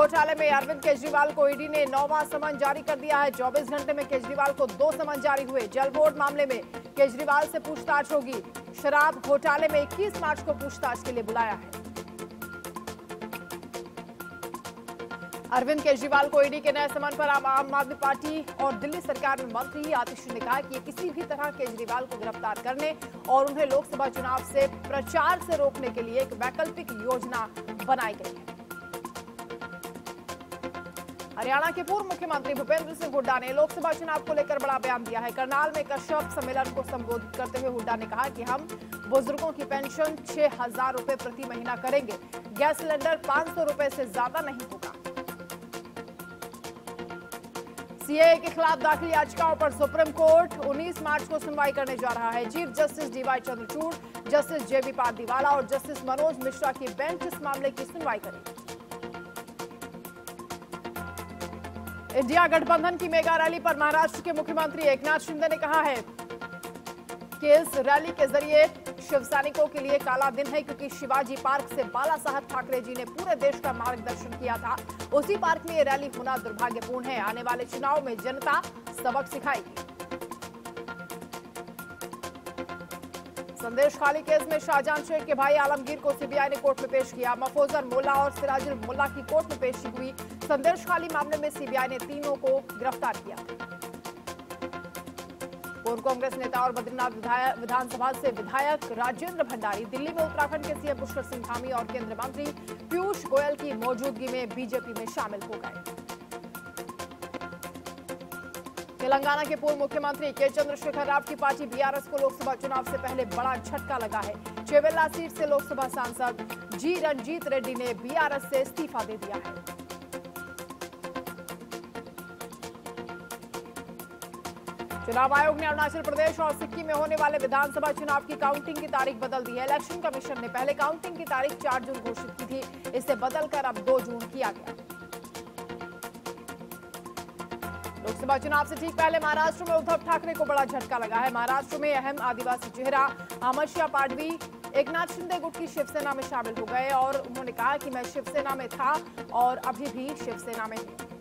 घोटाले में अरविंद केजरीवाल को ईडी ने 9वां समन जारी कर दिया है। 24 घंटे में केजरीवाल को 2 समन जारी हुए। जल बोर्ड मामले में केजरीवाल से पूछताछ होगी। शराब घोटाले में 21 मार्च को पूछताछ के लिए बुलाया है। अरविंद केजरीवाल को ईडी के नए समन पर आम आदमी पार्टी और दिल्ली सरकार में मंत्री आतिशी ने कहा कि किसी भी तरह केजरीवाल को गिरफ्तार करने और उन्हें लोकसभा चुनाव से प्रचार से रोकने के लिए एक वैकल्पिक योजना बनाई गई है। हरियाणा के पूर्व मुख्यमंत्री भूपेंद्र सिंह हुड्डा ने लोकसभा चुनाव को लेकर बड़ा बयान दिया है। करनाल में कश्यप सम्मेलन को संबोधित करते हुए हुड्डा ने कहा कि हम बुजुर्गों की पेंशन 6000 रुपए प्रति महीना करेंगे। गैस सिलेंडर 500 रुपए से ज्यादा नहीं होगा। सीएए के खिलाफ दाखिल याचिकाओं पर सुप्रीम कोर्ट 19 मार्च को सुनवाई करने जा रहा है। Chief justice D Y Chandrachud, justice J B Pardiwala और जस्टिस मनोज मिश्रा की बेंच इस मामले की सुनवाई करेगी। इंडिया गठबंधन की मेगा रैली पर महाराष्ट्र के मुख्यमंत्री एकनाथ शिंदे ने कहा है कि इस रैली के जरिए शिव सैनिकों के लिए काला दिन है, क्योंकि शिवाजी पार्क से बाला साहेब ठाकरे जी ने पूरे देश का मार्गदर्शन किया था। उसी पार्क में ये रैली होना दुर्भाग्यपूर्ण है। आने वाले चुनाव में जनता सबक सिखाएगी। संदेश खाली केस में शाहजहां शेख के भाई आलमगीर को सीबीआई ने कोर्ट में पेश किया। मफोजन मौला और सिराजुल मौला की कोर्ट में पेशी हुई। संदेश खाली मामले में सीबीआई ने तीनों को गिरफ्तार किया। पूर्व कांग्रेस नेता और बद्रीनाथ विधानसभा से विधायक राजेंद्र भंडारी दिल्ली में उत्तराखंड के सीएम पुष्कर सिंह धामी और केंद्रीय मंत्री पीयूष गोयल की मौजूदगी में बीजेपी में शामिल हो गए। तेलंगाना के पूर्व मुख्यमंत्री के चंद्रशेखर राव की पार्टी बीआरएस को लोकसभा चुनाव से पहले बड़ा झटका लगा है। चेवेला सीट से लोकसभा सांसद जी रणजीत रेड्डी ने बीआरएस से इस्तीफा दे दिया है। चुनाव आयोग ने अरुणाचल प्रदेश और सिक्किम में होने वाले विधानसभा चुनाव की काउंटिंग की तारीख बदल दी है। इलेक्शन कमीशन ने पहले काउंटिंग की तारीख 4 जून घोषित की थी। इसे बदलकर अब 2 जून किया गया। लोकसभा चुनाव से ठीक पहले महाराष्ट्र में उद्धव ठाकरे को बड़ा झटका लगा है। महाराष्ट्र में अहम आदिवासी चेहरा अमर्षिया पांडवी एकनाथ शिंदे गुट की शिवसेना में शामिल हो गए और उन्होंने कहा कि मैं शिवसेना में था और अभी भी शिवसेना में हूं।